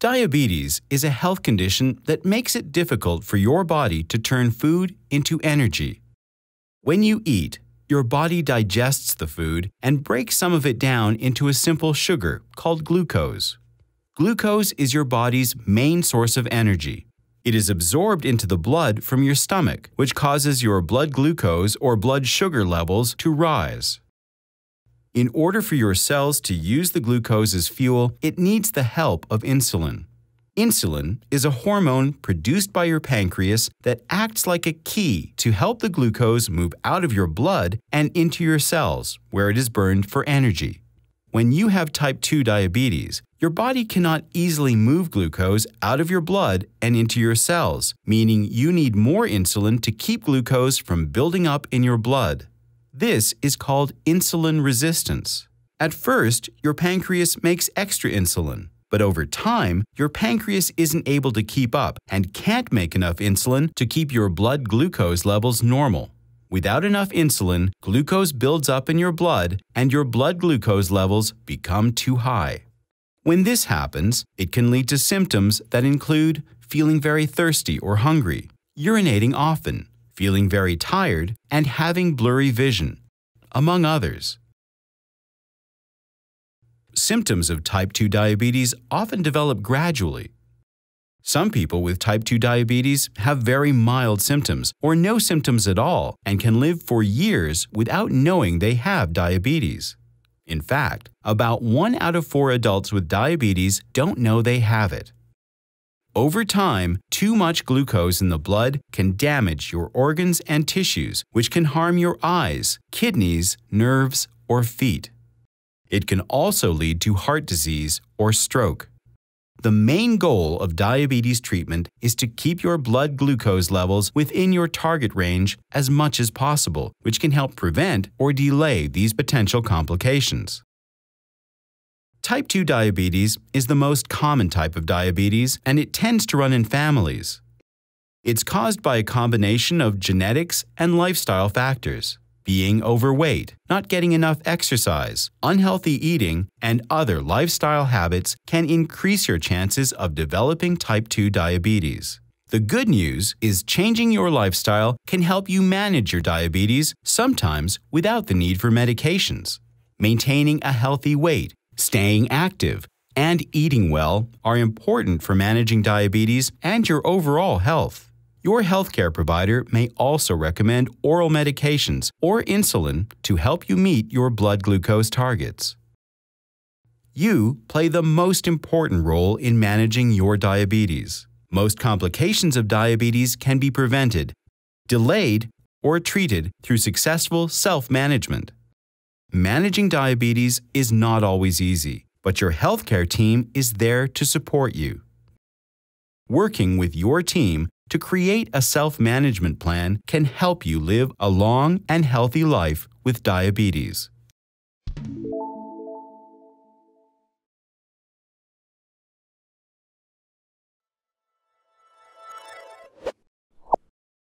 Diabetes is a health condition that makes it difficult for your body to turn food into energy. When you eat, your body digests the food and breaks some of it down into a simple sugar called glucose. Glucose is your body's main source of energy. It is absorbed into the blood from your stomach, which causes your blood glucose or blood sugar levels to rise. In order for your cells to use the glucose as fuel, it needs the help of insulin. Insulin is a hormone produced by your pancreas that acts like a key to help the glucose move out of your blood and into your cells, where it is burned for energy. When you have type 2 diabetes, your body cannot easily move glucose out of your blood and into your cells, meaning you need more insulin to keep glucose from building up in your blood. This is called insulin resistance. At first, your pancreas makes extra insulin, but over time, your pancreas isn't able to keep up and can't make enough insulin to keep your blood glucose levels normal. Without enough insulin, glucose builds up in your blood and your blood glucose levels become too high. When this happens, it can lead to symptoms that include feeling very thirsty or hungry, urinating often, feeling very tired, and having blurry vision, among others. Symptoms of type 2 diabetes often develop gradually. Some people with type 2 diabetes have very mild symptoms or no symptoms at all and can live for years without knowing they have diabetes. In fact, about 1 out of 4 adults with diabetes don't know they have it. Over time, too much glucose in the blood can damage your organs and tissues, which can harm your eyes, kidneys, nerves, or feet. It can also lead to heart disease or stroke. The main goal of diabetes treatment is to keep your blood glucose levels within your target range as much as possible, which can help prevent or delay these potential complications. Type 2 diabetes is the most common type of diabetes, and it tends to run in families. It's caused by a combination of genetics and lifestyle factors, being overweight, not getting enough exercise, unhealthy eating, and other lifestyle habits can increase your chances of developing type 2 diabetes. The good news is changing your lifestyle can help you manage your diabetes, sometimes without the need for medications. Maintaining a healthy weight, staying active, and eating well are important for managing diabetes and your overall health. Your healthcare provider may also recommend oral medications or insulin to help you meet your blood glucose targets. You play the most important role in managing your diabetes. Most complications of diabetes can be prevented, delayed, or treated through successful self-management. Managing diabetes is not always easy, but your healthcare team is there to support you. Working with your team to create a self-management plan can help you live a long and healthy life with diabetes.